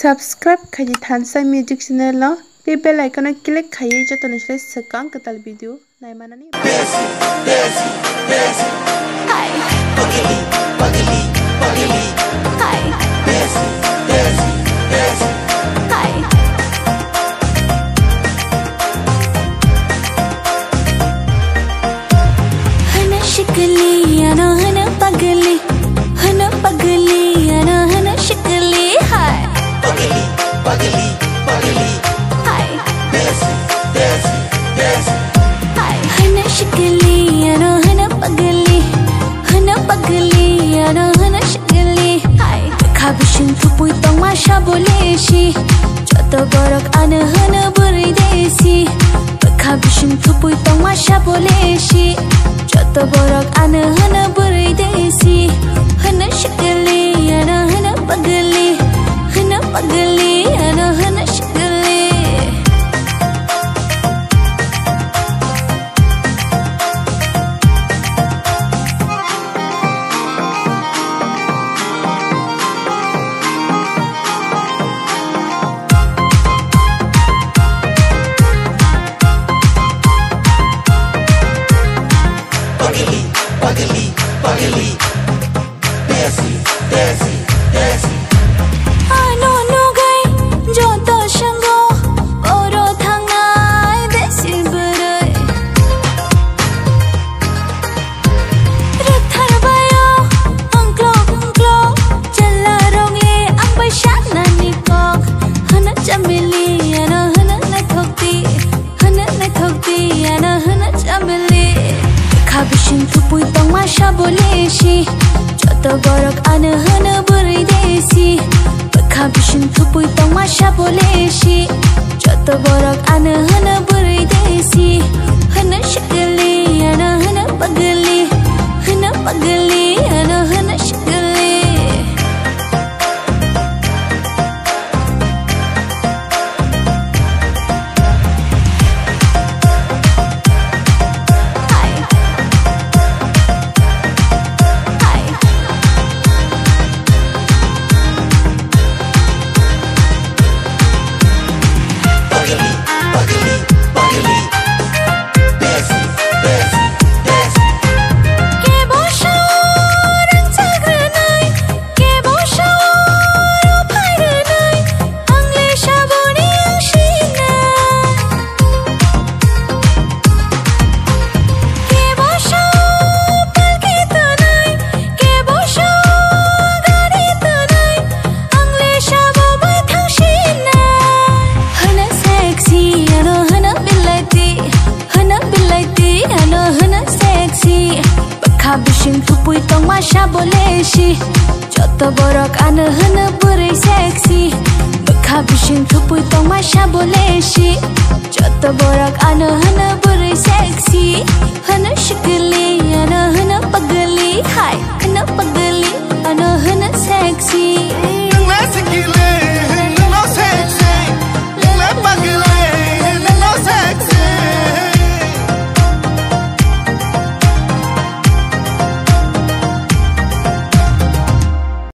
सब्सक्राइब करिए थानसा music channel पे बेल आइकन क्लिक करिए जो तने से सकां कतल वीडियो नई माननी बेसी बेसी बेसी हाय पगली पगली पगली हाय बेसी बेसी बेसी हाय हना शिकली अना हना पगली हना पगली अना हना शिकली हाय पगली पगली पगली हाय बेसी बेसी बेसी هنا شكلي أنا هنا بقلي هنا بقلي أنا هنا شكلي هاي كابشين تبوي طما شابوليشي جوتو برك أنا هنا بريديسي كابشين تبوي طما شابوليشي جوتو برك أنا هنا بريديسي هنا شكلي أنا هنا بقلي هنا بقلي أنا هنا شكلي شابوليشي جوتو برك أنا هنا بريديسي بكابشين تبوي طما شابوليشي جوتو برك أنا هنا بريديسي هنا شكلي أنا هنا بقلي هنا بقلي أنا هنا شكلي شابوليشي جوتو برك أنا هنا بري سكسي بكابشين تبوي طما شابوليشي جوتو برك أنا هنا بري سكسي هنا شكلي أنا هنا بقلي هاي هنا بقلي أنا هنا سكسي